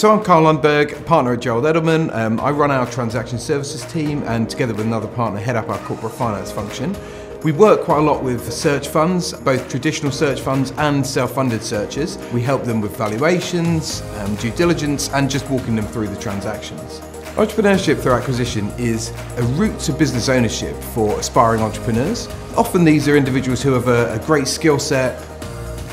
So I'm Carl Lundberg, partner at Gerald Edelman. I run our transaction services team and together with another partner head up our corporate finance function. We work quite a lot with search funds, both traditional search funds and self-funded searches. We help them with valuations, due diligence and just walking them through the transactions. Entrepreneurship through acquisition is a route to business ownership for aspiring entrepreneurs. Often these are individuals who have a great skill set,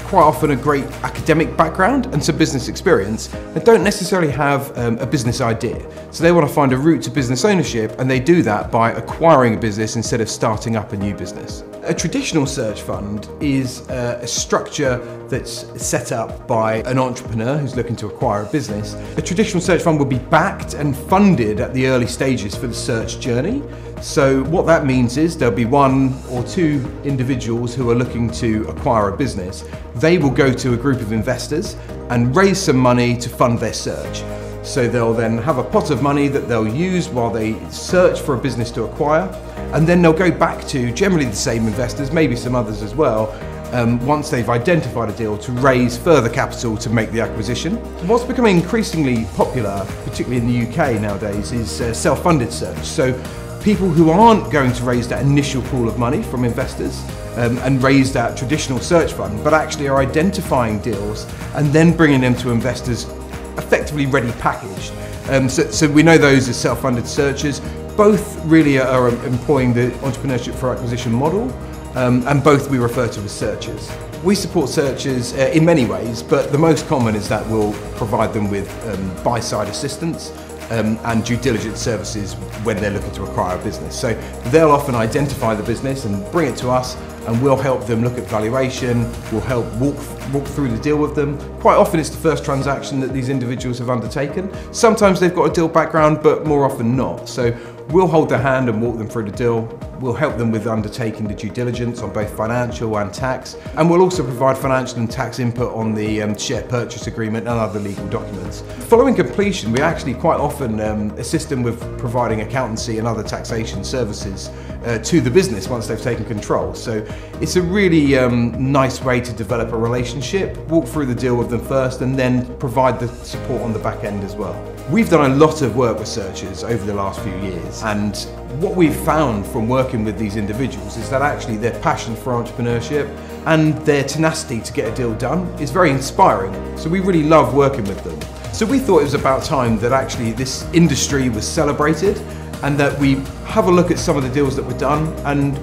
quite often a great academic background and some business experience, and don't necessarily have a business idea. So they want to find a route to business ownership, and they do that by acquiring a business instead of starting up a new business. A traditional search fund is a structure that's set up by an entrepreneur who's looking to acquire a business. A traditional search fund will be backed and funded at the early stages for the search journey. So what that means is there'll be one or two individuals who are looking to acquire a business. They will go to a group of investors and raise some money to fund their search. So they'll then have a pot of money that they'll use while they search for a business to acquire. And then they'll go back to generally the same investors, maybe some others as well, once they've identified a deal, to raise further capital to make the acquisition. What's becoming increasingly popular, particularly in the UK nowadays, is self-funded search. So people who aren't going to raise that initial pool of money from investors and raise that traditional search fund, but actually are identifying deals and then bringing them to investors effectively ready packaged. So we know those as self-funded searches. Both really are employing the entrepreneurship for acquisition model, and both we refer to as searches. We support searches in many ways, but the most common is that we'll provide them with buy-side assistance and due diligence services when they're looking to acquire a business. So they'll often identify the business and bring it to us, and we'll help them look at valuation, we'll help walk through the deal with them. Quite often it's the first transaction that these individuals have undertaken. Sometimes they've got a deal background, but more often not. So we'll hold their hand and walk them through the deal. We'll help them with undertaking the due diligence on both financial and tax. And we'll also provide financial and tax input on the share purchase agreement and other legal documents. Following completion, we actually quite often assist them with providing accountancy and other taxation services to the business once they've taken control. So it's a really nice way to develop a relationship, walk through the deal with them first and then provide the support on the back end as well. We've done a lot of work with searchers over the last few years, and what we've found from working with these individuals is that actually their passion for entrepreneurship and their tenacity to get a deal done is very inspiring. So we really love working with them. So we thought it was about time that actually this industry was celebrated and that we have a look at some of the deals that were done and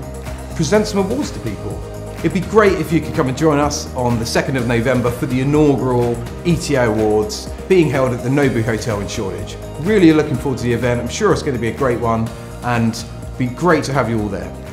present some awards to people. It'd be great if you could come and join us on the 2nd of November for the inaugural ETA Awards being held at the Nobu Hotel in Shoreditch. Really looking forward to the event. I'm sure it's going to be a great one, and it'd be great to have you all there.